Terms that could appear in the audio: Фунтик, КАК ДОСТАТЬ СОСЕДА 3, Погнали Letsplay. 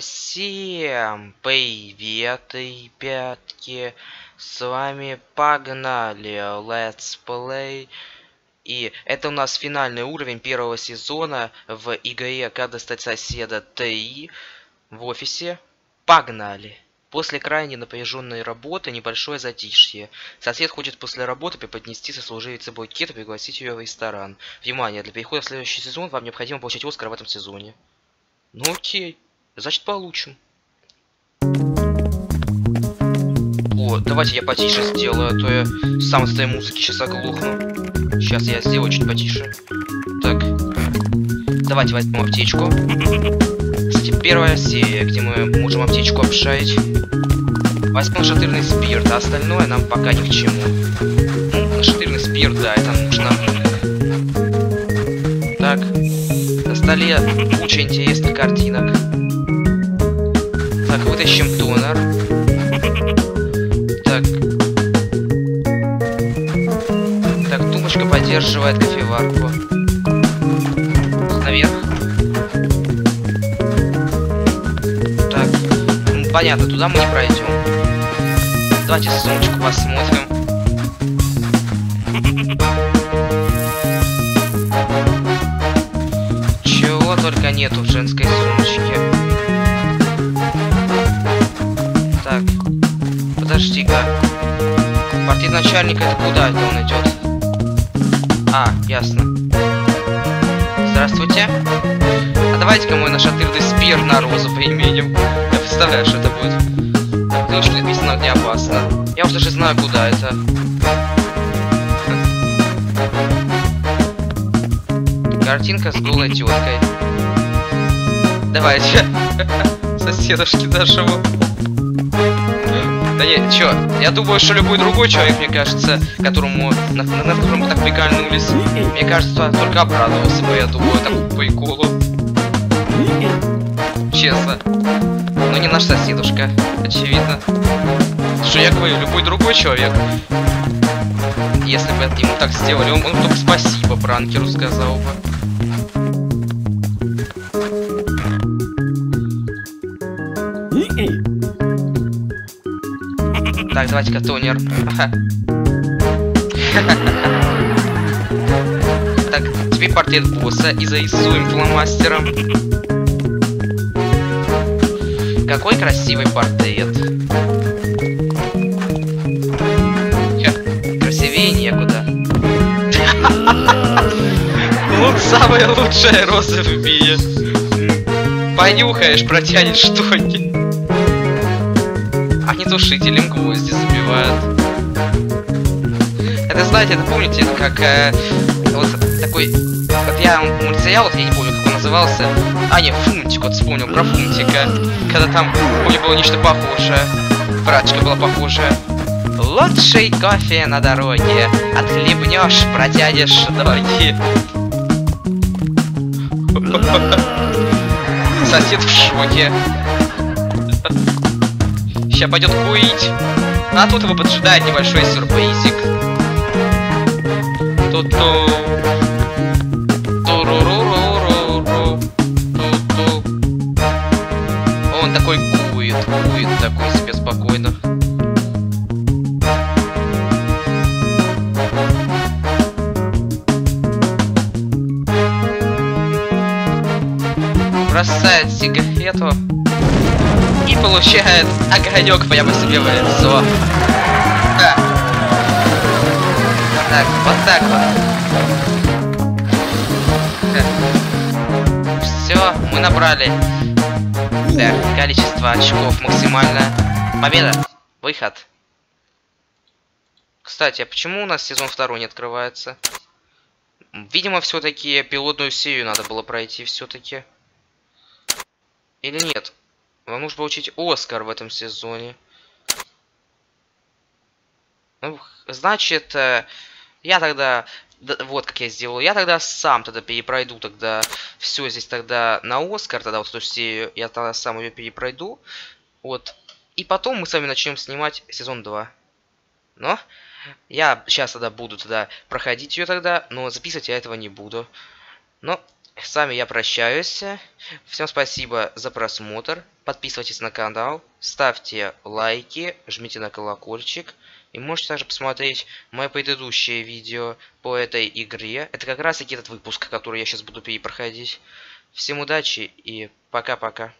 Всем привет, ребятки, с вами Погнали Letsplay. И это у нас финальный уровень первого сезона в игре «Как достать соседа 3» в офисе. Погнали! После крайне напряженной работы небольшое затишье. Сосед хочет после работы преподнести сослуживице букет и пригласить ее в ресторан. Внимание, для перехода в следующий сезон вам необходимо получить Оскар в этом сезоне. Ну окей, значит получим. О, давайте я потише сделаю, а то я сам с этой музыки сейчас оглохну. Сейчас я сделаю чуть потише. Так, давайте возьмем аптечку. Кстати, первая серия, где мы можем аптечку обшарить. Возьмем шатырный спирт, а остальное нам пока ни к чему. Ну, шатырный спирт, да, это нужно. Так. На столе куча интересных картинок. Так, вытащим тонер. Так, тумбочка поддерживает кофеварку. Наверх. Так, ну, понятно, туда мы не пройдем. Давайте сумочку посмотрим. Только нету в женской сумочке. Так, подожди-ка. Портрет начальника, это куда это он идет? А, ясно. Здравствуйте. А давайте-ка мы наш шатырный спирт на розу применим. Я представляю, что это будет. Так, потому что написано не опасно. Я уже даже знаю, куда это. Картинка с голой теткой. Давайте. Соседушки нашего. Да нет, чё? Я думаю, что любой другой человек, мне кажется, которому на котором мы так прикольнулись, мне кажется, только обрадовался бы, я думаю, такую приколу. Честно. Но не наш соседушка, очевидно. Что я говорю, любой другой человек. Если бы ему так сделали, он только спасибо пранкеру сказал бы. Так, давайте-ка тонер. Так, теперь портрет босса и зарисуем фломастером. Какой красивый портрет. Красивее некуда. Вот самая лучшая роза в мире. Понюхаешь, протянешь штуки. Сушителем гвозди забивают. Это, знаете, это помните, это как вот такой. Вот я мультсериал, вот я не помню, как он назывался. А, нет, Фунтик, вот вспомнил про Фунтика. Когда там у него было нечто похожее. Прачка была похожая. Лучший кофе на дороге. Отхлебнешь, протянешь дороги. Сосед в шоке. Сейчас пойдет курить. А тут его поджидает небольшой сюрпризик. Он такой кует такой себе спокойно. Бросает сигарету. И получает огонек прямо себе в лицо. Да. Так, вот так вот. Да. Все, мы набрали. Да, количество очков максимально. Победа. Выход. Кстати, а почему у нас сезон 2 не открывается? Видимо, все-таки пилотную серию надо было пройти все-таки. Или нет? Вам нужно получить Оскар в этом сезоне. Ну, значит, я тогда... Да, вот как я сделал. Я тогда сам тогда перепройду тогда все здесь тогда на Оскар. Тогда вот эту серию я тогда сам ее перепройду. Вот. И потом мы с вами начнем снимать сезон 2. Но я сейчас тогда буду проходить ее тогда. Но записывать я этого не буду. Но С вами я прощаюсь. Всем спасибо за просмотр. Подписывайтесь на канал, ставьте лайки, жмите на колокольчик. И можете также посмотреть мое предыдущее видео по этой игре. Это как раз таки этот выпуск, который я сейчас буду перепроходить. Всем удачи и пока-пока.